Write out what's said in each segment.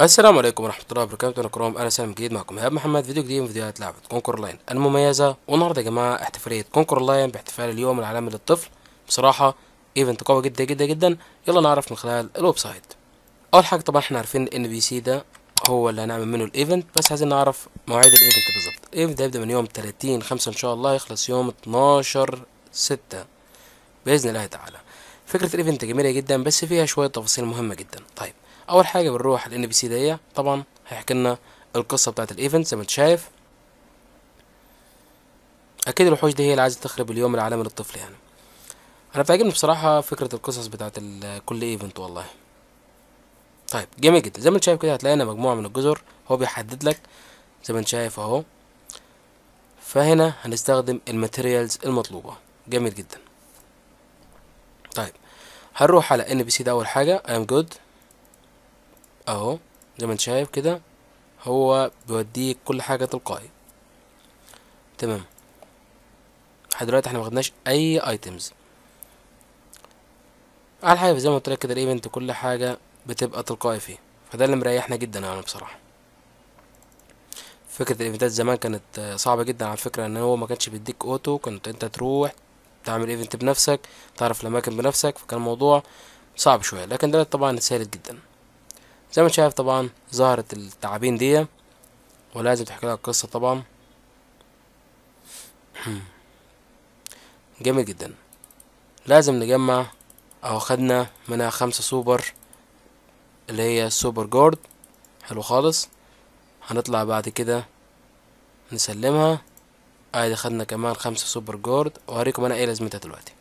السلام عليكم ورحمه الله وبركاته. انا كرام، انا سالم جديد معكم ايهاب محمد. فيديو جديد من فيديوهات لعبه كونكر لاين المميزه. والنهارده يا جماعه احتفاليه كونكر لاين باحتفال اليوم العالمي للطفل. بصراحه ايفنت قوي جدا جدا جدا. يلا نعرف من خلال الويب سايت. اول حاجه طبعا احنا عارفين الNPC ده هو اللي هنعمل منه الايفنت، بس عايزين نعرف مواعيد الايفنت بالظبط. الايفنت هيبدا من يوم 30/5 ان شاء الله، يخلص يوم 12/6 باذن الله تعالى. فكره الايفنت جميله جدا بس فيها شويه تفاصيل مهمه جدا. طيب اول حاجه بنروح الNPC ديه، طبعا هيحكي لنا القصه بتاعه الايفنت زي ما انت شايف. اكيد الوحوش دي هي اللي عايزه تخرب اليوم العالمي للطفل. يعني انا بتعجبني بصراحه فكره القصص بتاعه كل ايفنت والله. طيب جميل جدا زي ما انت شايف كده، هتلاقينا مجموعه من الجزر هو بيحدد لك زي ما انت شايف اهو. فهنا هنستخدم الماتيريالز المطلوبه. جميل جدا. طيب هنروح على الNPC ده. اول حاجه I am good اهو زي ما انت شايف كده، هو بيوديك كل حاجه تلقائي. تمام، لحد دلوقتي احنا ماخدناش اي ايتمز على حاجه. زي ما قلت لك كده الايفنت كل حاجه بتبقى تلقائي فيه، فده اللي مريحنا جدا. يعني بصراحه فكره الايفنتات زمان كانت صعبه جدا على فكره، ان هو ما كانش بيديك اوتو، كنت انت تروح تعمل ايفنت بنفسك، تعرف الاماكن بنفسك، فكان الموضوع صعب شويه. لكن ده طبعا اتسهلت جدا زي ما انت شايف. طبعا ظهرت التعابين دي ولازم تحكي لها القصه طبعا. جميل جدا. لازم نجمع او خدنا منها 5 سوبر اللي هي سوبر جورد. حلو خالص. هنطلع بعد كده نسلمها. ادي خدنا كمان 5 سوبر جورد. وهوريكم انا ايه لازمتها دلوقتي.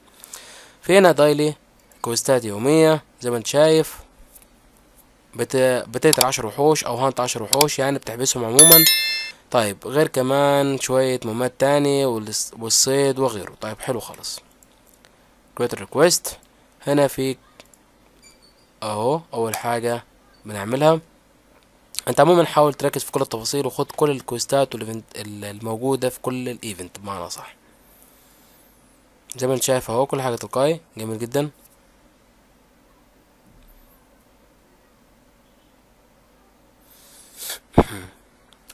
في هنا دايلي كويستات يوميه زي ما انت شايف، بتقتل 10 وحوش او هانت 10 وحوش، يعني بتحبسهم عموما. طيب غير كمان شوية مهمات تاني والصيد وغيره. طيب حلو خالص. كريت ريكويست هنا في اهو. اول حاجة بنعملها انت عموما حاول تركز في كل التفاصيل وخد كل الكويستات الموجودة في كل الايفنت بمعنى صح. زي ما انت شايف اهو كل حاجة تلقائي. جميل جدا.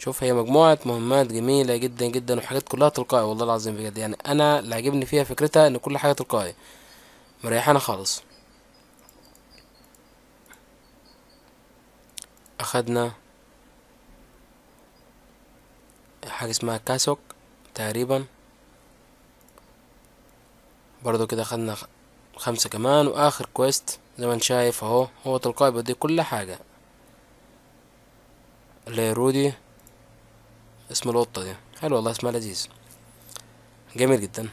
شوف هي مجموعة مهمات جميلة جدا جدا وحاجات كلها تلقائي والله العظيم بجد. يعني انا اللي عجبني فيها فكرتها ان كل حاجة تلقائي مريحانا خالص. اخدنا حاجة اسمها كاسوك تقريبا برضو كده، اخدنا 5 كمان. واخر كويست زي ما انت شايف اهو هو تلقائي بيديك كل حاجة. اللي هي رودي اسم القطة دي. حلو والله اسمها لذيذ. جميل جدا.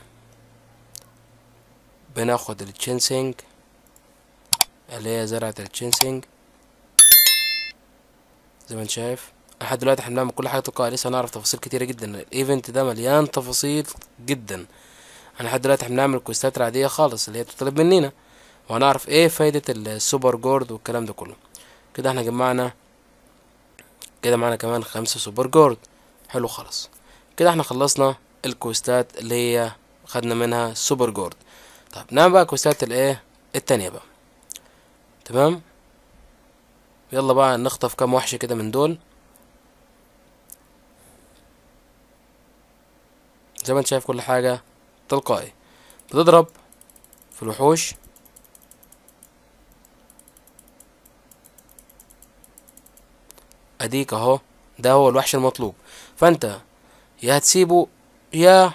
بناخد التشينسينج اللي هي زرعة التشينسينج زي ما انت شايف. لحد دلوقتي احنا بنعمل كل حاجة تلقائي، لسه هنعرف تفاصيل كتيرة جدا. الايفنت ده مليان تفاصيل جدا. انا لحد دلوقتي احنا بنعمل كويستات العادية خالص اللي هي بتطلب مننا، وهنعرف ايه فايدة السوبر جورد والكلام ده كله. كده احنا جمعنا كده معانا كمان 5 سوبر جورد. حلو خالص. كده احنا خلصنا الكوستات اللي هي خدنا منها سوبر جورد. طب نعمل بقى كوستات الايه التانية بقى. تمام يلا بقى نخطف كام وحش كده من دول. زي ما انت شايف كل حاجة تلقائي، بتضرب في الوحوش. اديك اهو ده هو الوحش المطلوب. فانت يا هتسيبه يا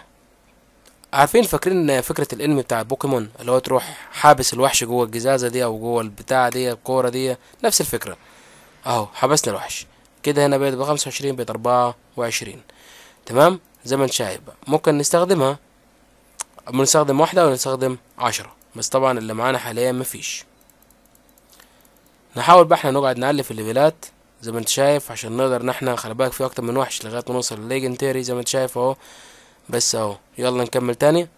عارفين فاكرين فكره الانمي بتاع بوكيمون اللي هو تروح حابس الوحش جوه الجزازه دي او جوه البتاعه دي الكوره دي، نفس الفكره اهو. حبسنا الوحش كده. هنا بقت 25 بقت 24. تمام زي ما انت شايف بقى ممكن نستخدمها، بنستخدم واحده ونستخدم 10 بس. طبعا اللي معانا حاليا مفيش. نحاول بقى احنا نقعد نعلي في الليفلات زي ما انت شايف، عشان نقدر ان احنا خلي بالك في اكتر من وحش لغايه ما نوصل لليجنتيري زي ما انت شايف اهو. بس اهو يلا نكمل تاني.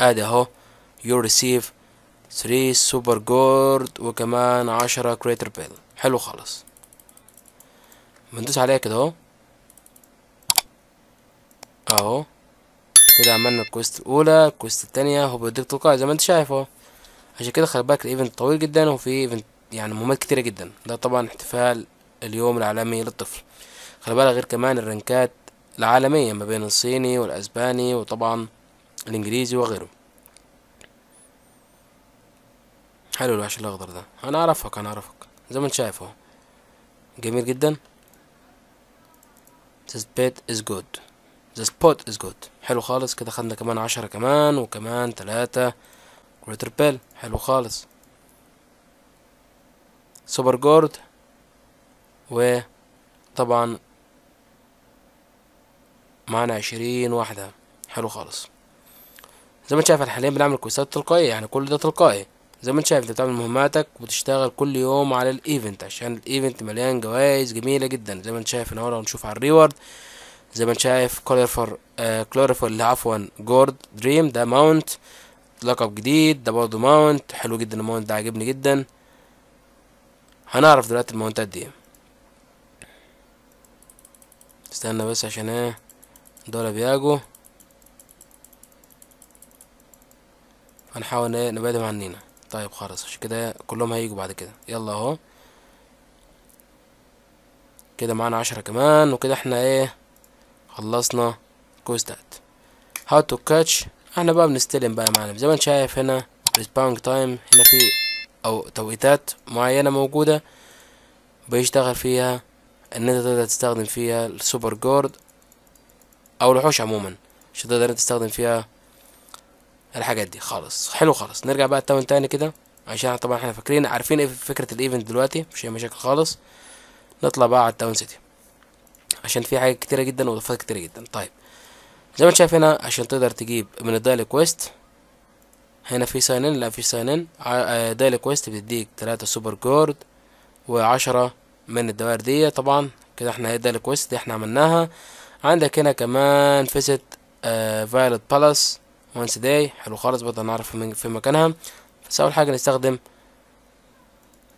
ادي اهو يو ريسيف 3 سوبر جورد وكمان 10 كريتر بيل. حلو خالص، بندوس عليها كده اهو اهو كده. عملنا الكوست الاولى، الكوست التانية هو بيديك تلقائي زي ما انت شايف اهو. عشان كده خلي بالك الايفنت طويل جدا وفي ايفنت يعني مهمات كتيرة جدا. ده طبعا احتفال اليوم العالمي للطفل، خلي بالك، غير كمان الرنكات العالمية ما بين الصيني والاسباني وطبعا الانجليزي وغيره. حلو الوحش الاخضر ده، انا اعرفك زي ما انت شايف اهو، جميل جدا. The spot is good. حلو خالص كده. خدنا كمان 10 كمان وكمان 3 كريتر بيل. حلو خالص، سوبر جورد وطبعا معانا 20 واحدة. حلو خالص، زي ما انت شايف انا حاليا بنعمل كويسات تلقائية، يعني كل ده تلقائي زي ما انت شايف. انت بتعمل مهماتك وبتشتغل كل يوم على الايفنت، عشان الايفنت مليان جوائز جميلة جدا زي ما انت شايف. انا هنشوف على الريورد زي ما انت شايف كلورفر جورد دريم ده ماونت، لقب جديد ده برضه ماونت. حلو جدا الماونت ده عجبني جدا. هنعرف دلوقتي الماونتات دي، استنى بس عشان ايه دول بيجوا، هنحاول ايه نبعدهم عنينا. طيب خلاص، عشان كده كلهم هيجوا بعد كده. يلا اهو كده معانا 10 كمان وكده احنا ايه خلصنا كوستات. هاو تو كاتش، احنا بقى بنستلم بقى يا معلم زي ما انت شايف. هنا ريسباونج تايم، هنا في او توقيتات معينه موجوده بيشتغل فيها ان انت تقدر تستخدم فيها السوبر جورد او الوحوش عموما، عشان تقدر انت تستخدم فيها الحاجات دي خالص. حلو خالص، نرجع بقى التاون تاني كده، عشان طبعا احنا فاكرين عارفين ايه فكره الايفنت دلوقتي، مش اي مشاكل خالص. نطلع بقى على التاون سيتي عشان في حاجات كتيرة جدا واضافات كتيرة جدا. طيب زي ما انت شايف هنا عشان تقدر تجيب من الدايلي كويست، هنا في ساينين، لا في ساينين. دايلي كويست بتديك 3 سوبر جورد و10 من الدوائر دي. طبعا كده احنا هي دايلي كويست دي احنا عملناها. عندك هنا كمان فيزيت فايلت بالاس وانس داي. حلو خالص، برضه هنعرف في مكانها. بس اول حاجة نستخدم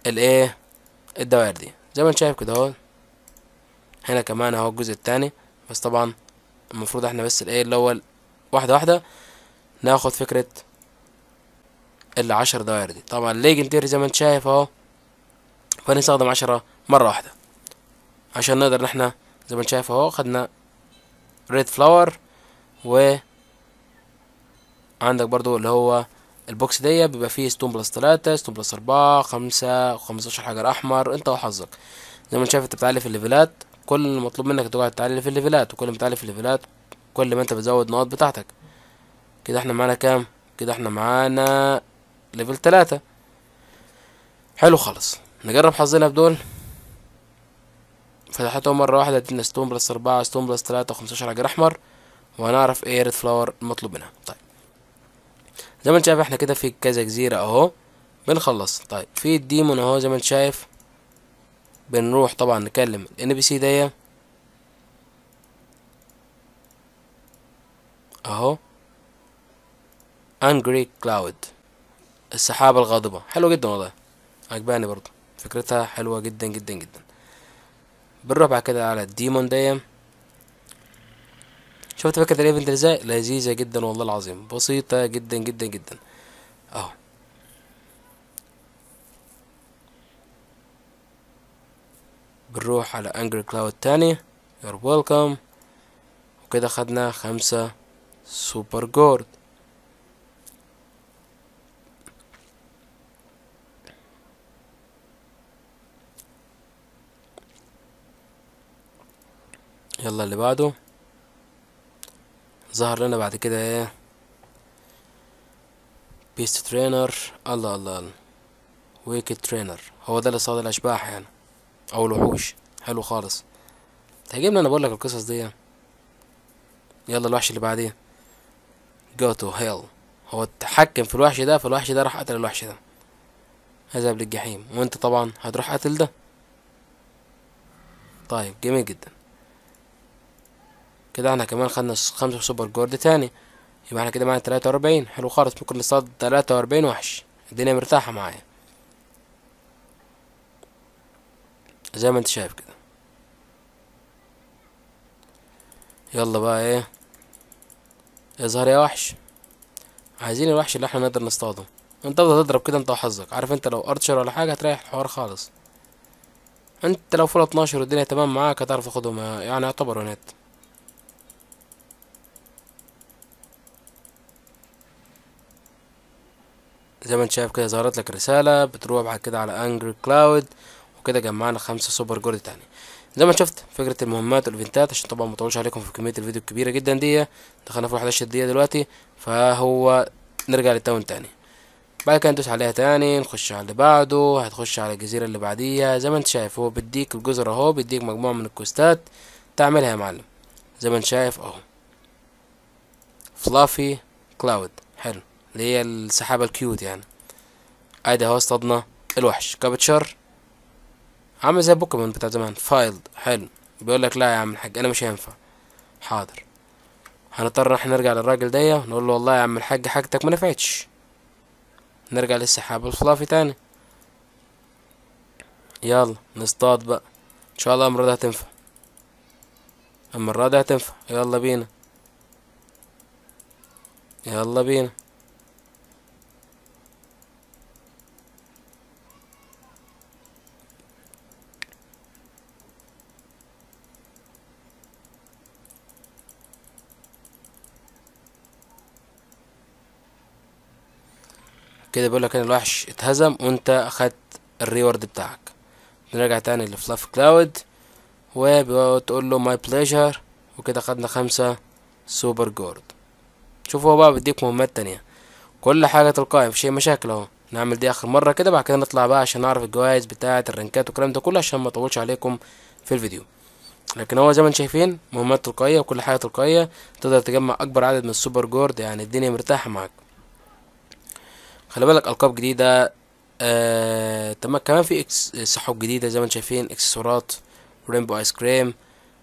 الايه الدوائر دي زي ما انت شايف كده اهو. هنا كمان اهو الجزء الثاني، بس طبعا المفروض احنا بس الايه الاول واحده واحده ناخد فكره ال10 دوائر دي. طبعا الليجنتيري زي ما انت شايف اهو، فنستخدم 10 مره واحده عشان نقدر احنا زي ما انت شايف اهو. خدنا ريد فلاور، و عندك برضو اللي هو البوكس دي بيبقى فيه ستون بلس 3، ستون بلس 4، 5، 15 حجر احمر، انت وحظك. زي ما انت شايف انت بتعلي في الليفلات، كل اللي مطلوب منك تقعد تعلي في الليفلات، وكل ما تعلي في الليفلات كل ما انت بتزود نقاط بتاعتك. كده احنا معانا كام؟ كده احنا معانا ليفل 3. حلو خالص، نجرب حظنا بدول. فتحتهم مره واحده ادينا ستون بلس 4، ستون بلس 3، 15 حجر احمر، وهنعرف ايه ريد فلاور المطلوب منها. طيب زي ما انت شايف احنا كده في كذا جزيره اهو بنخلص. طيب في الديمون اهو زي ما انت شايف، بنروح طبعا نكلم ال NPC دي اهو، Angry Cloud، السحابة الغاضبة. حلو جدا والله، عجباني برضو فكرتها، حلوة جدا جدا جدا. بنروح بعد كده على الديمون دي. شفت فكرة الايفنت ازاي؟ لذيذة جدا والله العظيم، بسيطة جدا جدا جدا اهو. بنروح على انجري كلاود تاني، يور ويلكم، وكده خدنا 5 سوبر جورد. يلا اللي بعده ظهر لنا بعد كده ايه بيست ترينر. الله ويكت ترينر، هو ده اللي صاد الاشباح يعني او الوحوش. حلو خالص، تعجبني انا بقولك القصص دي. يلا الوحش اللي بعديه، go to hell. هو اتحكم في الوحش ده، فالوحش ده راح قتل الوحش ده، هذهب للجحيم. وانت طبعا هتروح قتل ده. طيب جميل جدا كده، احنا كمان خدنا 5 سوبر جورد تاني، يبقى احنا كده معانا 43. حلو خالص، ممكن نصطاد 43 وحش، الدنيا مرتاحة معايا زي ما انت شايف كده. يلا بقى ايه، اظهر يا وحش. عايزين الوحش اللي احنا نقدر نصطاده. انت تفضل تضرب كده انت وحظك، عارف انت لو ارتشر ولا حاجة هتريح الحوار خالص. انت لو فول 12 والدنيا تمام معاك هتعرف تاخدهم، يعني يعتبر ونات. زي ما انت شايف كده ظهرت لك رسالة، بتروح بعد كده على انجري كلاود، وكده جمعنا 5 سوبر جولد تاني. زي ما شفت فكرة المهمات والايفنتات، عشان طبعا مطولش عليكم في كمية الفيديو الكبيرة جدا دي، دخلنا في 11 دقيقة دلوقتي، فهو نرجع للتاون تاني، بعد كده ندوس عليها تاني، نخش على اللي بعده، هتخش على الجزيرة اللي بعديها. زي ما انت شايف هو بيديك الجزر اهو، بيديك مجموعة من الكوستات تعملها يا معلم. زي ما انت شايف اهو فلافي كلاود، حلو، اللي هي السحابة الكيوت يعني. ادي اهو اصطادنا الوحش، كابتشر، عامل زي بوكيمون بتاع زمان، فايلد، حلو. بيقول لك لا يا عم الحاج انا مش هينفع، حاضر، هنضطر احنا نرجع للراجل ديه ونقول له والله يا عم الحاج حاجتك ما نفعتش، نرجع للسحابة الفلافي تاني. يلا نصطاد بقى ان شاء الله المرة دي هتنفع، المرة دي هتنفع. يلا بينا يلا بينا، كده بيقولك ان الوحش اتهزم وانت اخدت الريورد بتاعك. بنرجع تاني لفلاف كلاود وبتقول له ماي بليجر، وكده خدنا 5 سوبر جورد. شوفوا هو بقى بيديك مهمات تانية، كل حاجة تلقائي مفيش اي مشاكل اهو. نعمل دي اخر مرة كده، بعد كده نطلع بقى عشان نعرف الجوائز بتاعة الرنكات والكلام ده كله، عشان ما اطولش عليكم في الفيديو. لكن هو زي ما انتم شايفين مهمات تلقائية وكل حاجة تلقائية، تقدر تجمع اكبر عدد من السوبر جورد، يعني الدنيا مرتاحة معاك. خلي بالك القاب جديده، تمام، كمان في سحب جديده زي ما انتم شايفين، اكسسوارات، رينبو ايس كريم،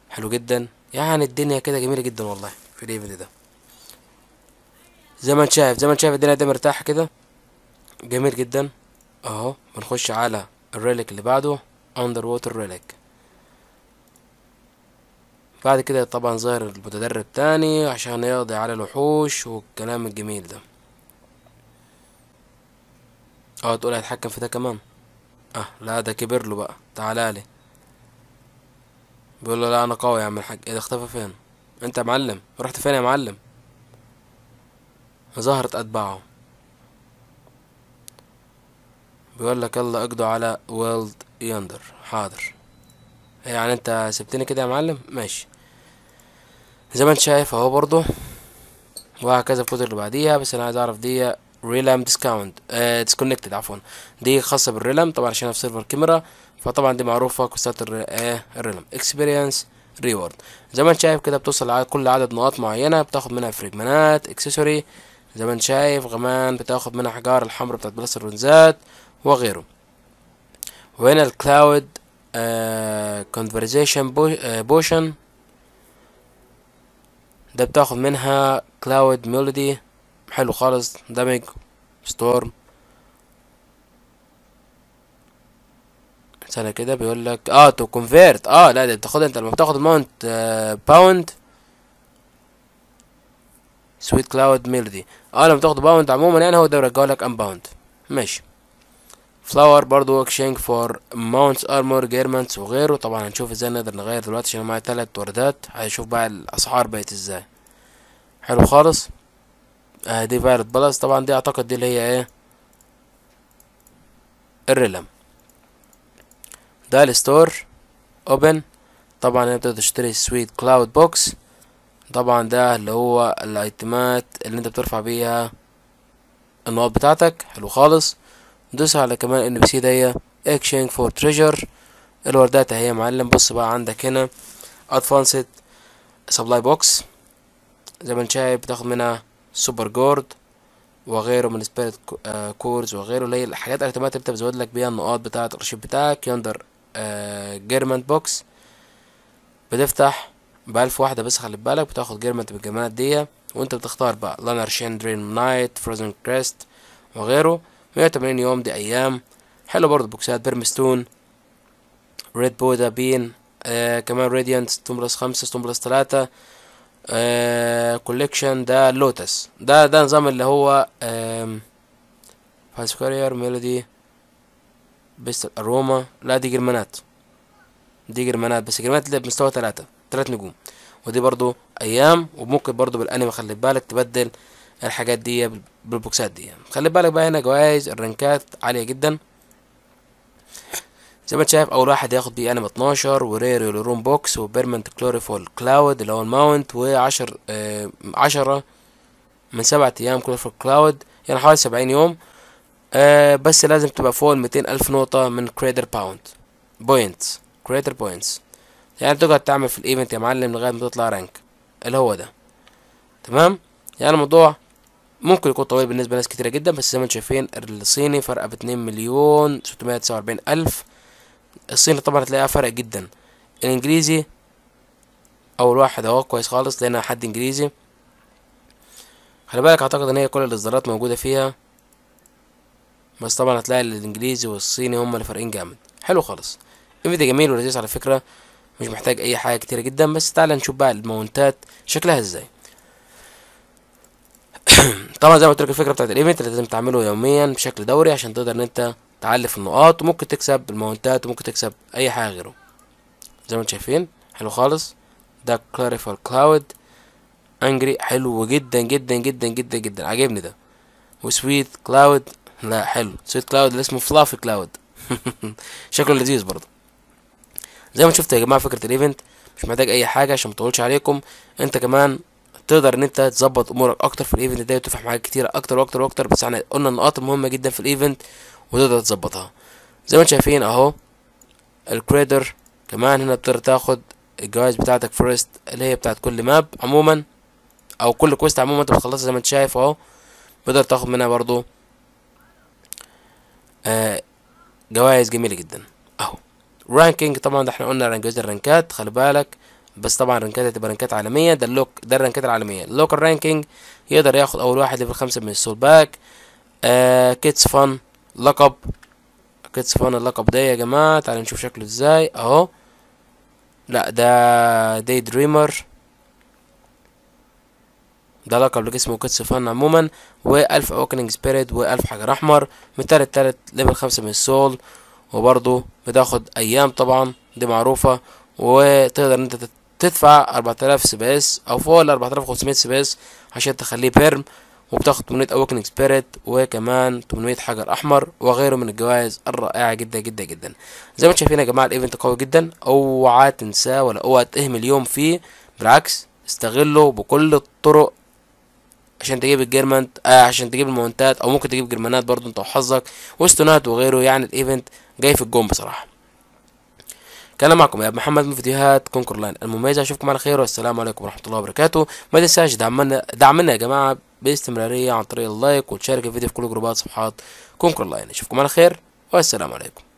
حلو جدا، يعني الدنيا كده جميله جدا والله في الايفنت ده. زي ما انت شايف الدنيا دي مرتاحه كده، جميل جدا اهو. بنخش على الريليك اللي بعده، اندر ووتر ريليك. بعد كده طبعا ظاهر المتدرب تاني عشان يقضي على الوحوش والكلام الجميل ده. تقول هيتحكم في ده كمان، لا ده كبر له بقى، تعالالي. بيقول له لا انا قوي يا عم الحاج. ايه ده اختفى فين انت يا معلم، رحت فين يا معلم؟ ظهرت اتباعه، بيقول لك يلا اقضوا على ويلد يندر، حاضر، يعني انت سبتني كده يا معلم، ماشي. زي ما انت شايف اهو برضه، وهكذا الكتر اللي بعديها. بس انا عايز اعرف دي ريلام ديسكاونت ديسكونكتد، عفوا دي خاصه بالريلام طبعا عشان في سيرفر كاميرا، فطبعا دي معروفه كوستات الريلام. اكسبيرينس ريورد، زي ما انت شايف كده بتوصل على كل عدد نقاط معينه، بتاخد منها فريجمانات، اكسسوري، زي ما انت شايف كمان بتاخد منها حجار الحمراء بتاعت بلاس الرونزات وغيره. وهنا الكلاود كونفرزيشن بوشن، ده بتاخد منها كلاود ميلودي، حلو خالص، دمج، ستورم، سنة كده. بيقول لك تو كونفيرت، لا ده بتاخدها انت لما بتاخد ماونت باوند سويت كلاود ميلودي، لما بتاخد باوند عموما يعني هو ده بيرجعلك ان باوند، ماشي. فلاور برضو اكشينج فور ماونتس ارمور جيرمنتس وغيره، طبعا هنشوف ازاي نقدر نغير دلوقتي عشان معايا 3 وردات، هنشوف بقى الاسعار بقت ازاي. حلو خالص، دي فايرت بلس، طبعا دي اعتقد دي اللي هي الريلم. ده الستور اوبن، طبعا انت تقدر تشتري سويت كلاود بوكس، طبعا ده اللي هو الايتمات اللي انت بترفع بيها النقاط بتاعتك، حلو خالص. دوس على كمان ان بي سي دي اكشن فور تريجر، الوردات اهي يا معلم. بص بقى عندك هنا ادفانسد سبلاي بوكس، زي ما انت شايف بتاخد منها سوبر جورد، وغيره من سبيريت كورز وغيره اللي هي الحاجات الاوتوماتيك انت بتزود لك بيها النقاط بتاعه الارشيف بتاعك. يندر جيرمنت بوكس بتفتح ب1000 واحده بس، خلي بالك بتاخد جيرمنت بالجماعات دي، وانت بتختار بقى لانر شين دريم نايت فروزن كريست وغيره. 180 يوم دي ايام حلو برضه. بوكسات بيرمستون ريد بودا بين كمان راديانت ستون بلس 5 ستون بلس 3 كوليكشن. ده لوتس ده نظام اللي هو فاس كارير ميلودي بيست اروما. لا دي جرمانات بس، جرمانات اللي بمستوى 3 نجوم، ودي برضو ايام. وممكن برضو بالانمي خلي بالك تبدل الحاجات دي بالبوكسات دي. خلي بالك بقى هنا جوائز الرنكات عاليه جدا زي ما انت شايف. اول واحد ياخد بيه انمي 12 وريري لروم بوكس وبيرمنت كلوريفول كلاود اللي هو الماونت و10 10 من 7 ايام كلوريفول كلاود، يعني حوالي 70 يوم. بس لازم تبقى فوق 200,000 نقطه من كريتر باوند بوينتس كريتر بوينتس، يعني تقعد تعمل في الايفنت يا معلم لغايه ما تطلع رانك اللي هو ده. تمام، يعني الموضوع ممكن يكون طويل بالنسبه لناس كتيره جدا، بس زي ما انتم شايفين الصيني فرقه ب2,649,000. الصيني طبعا هتلاقيها فرق جدا. الانجليزي اول واحد اهو كويس خالص، لقينا حد انجليزي. خلي بالك اعتقد ان هي كل الاصدارات موجوده فيها، بس طبعا هتلاقي الانجليزي والصيني هما اللي فارقين جامد. حلو خالص، الفيديو جميل ولذيذ على فكره، مش محتاج اي حاجه كتير جدا. بس تعالى نشوف بقى الماونتات شكلها ازاي. طبعا زي ما قلت لك الفكره بتاعت الايفنت اللي لازم تعمله يوميا بشكل دوري عشان تقدر ان انت تعلف النقاط، وممكن تكسب الماونتات وممكن تكسب اي حاجه غيره زي ما انتم شايفين. حلو خالص، ده كلاريفال كلاود انجري حلو جدا جدا جدا جدا جدا، عاجبني ده. وسويت كلاود، لا حلو سويت كلاود اللي اسمه فلافي كلاود. شكله لذيذ برضه. زي ما شفتوا يا جماعه فكره الايفنت مش محتاج اي حاجه عشان مطولش عليكم. انت كمان تقدر ان انت تظبط امورك اكتر في الايفنت ده وتفهم حاجات كتيره اكتر واكتر واكتر، بس احنا قلنا النقاط مهمه جدا في الايفنت وتقدر تظبطها زي ما انتم شايفين اهو. الكريدر كمان هنا بتقدر تاخد الجوائز بتاعتك فيرست اللي هي بتاعت كل ماب عموما او كل كويست عموما انت بتخلصها زي ما انت شايف اهو، بتقدر تاخد منها برضو جوائز جميله جدا اهو. رانكينج طبعا ده احنا قلنا جوائز الرانكات خلي بالك، بس طبعا الرانكات هتبقى رانكات عالميه. ده اللوك ده الرانكات العالميه. اللوكال رانكينج يقدر ياخد اول واحد ليفل 5 من السول باك. كيتس فان لقب، كيتس فان اللقب ده يا جماعه تعالوا نشوف شكله ازاي اهو. لا ده داي دريمر، ده لقب لك اسمه كيتس فان عموما. و1000 اوكننج سبيريت و1000 حجر احمر من تالت ليفل 5 من السول، وبرضه بتاخد ايام طبعا دي معروفه. وتقدر انت تدفع 4000 سي بي اس او فوق ال 4500 سي بي اس عشان تخليه بيرم، وبتاخد 800 اوكننج سبيريت وكمان 800 حجر احمر وغيره من الجوائز الرائعه جدا جدا جدا. زي ما انتم شايفين يا جماعه الايفنت قوي جدا، اوعى تنساه ولا اوعى تهمل يوم فيه، بالعكس استغله بكل الطرق عشان تجيب الجيرمنت عشان تجيب المونتات، او ممكن تجيب جرمانات برضو انت وحظك وستونات وغيره. يعني الايفنت جاي في الجون بصراحه. كان معكم يا محمد من فيديوهات كونكور لاين المميزه، اشوفكم على خير والسلام عليكم ورحمه الله وبركاته. ما تنساش دعمنا يا جماعه باستمراريه عن طريق اللايك، وتشارك الفيديو في كل جروبات صفحات كونكور لاين. اشوفكم على خير والسلام عليكم.